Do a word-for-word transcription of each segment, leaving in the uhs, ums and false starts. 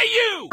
dare you!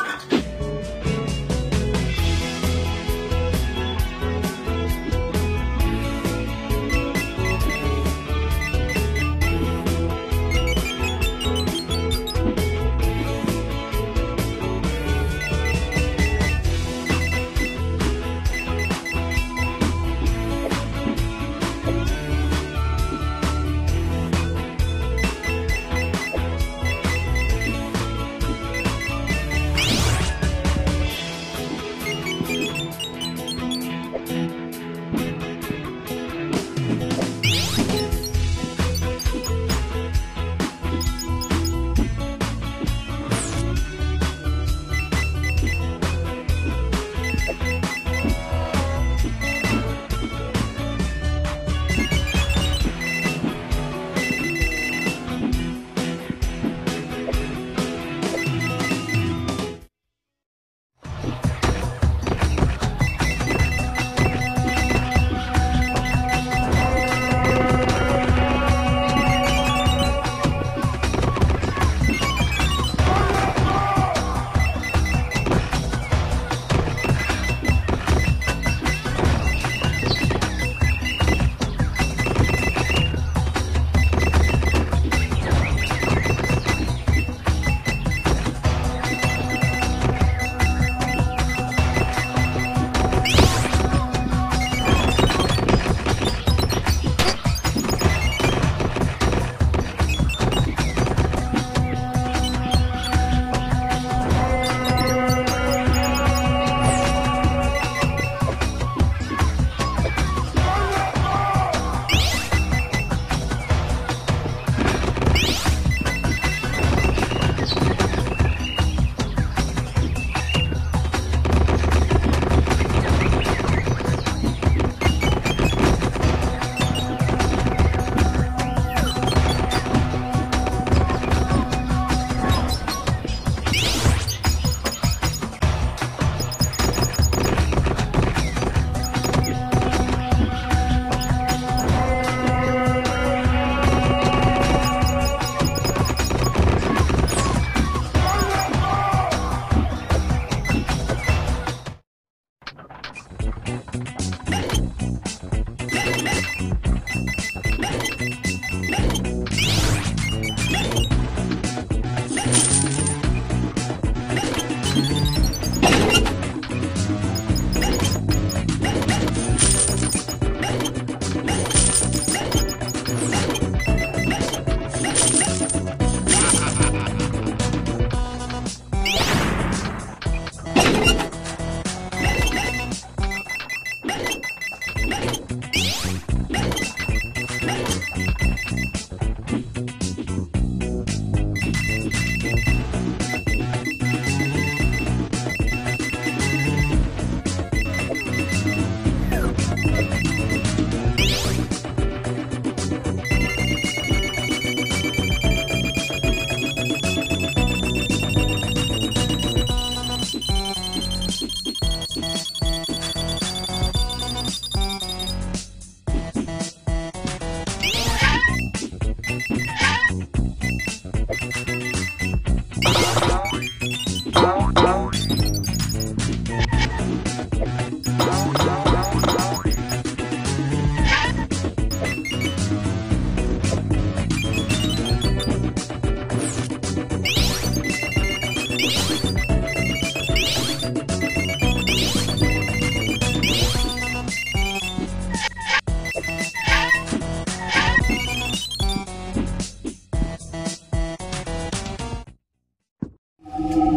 You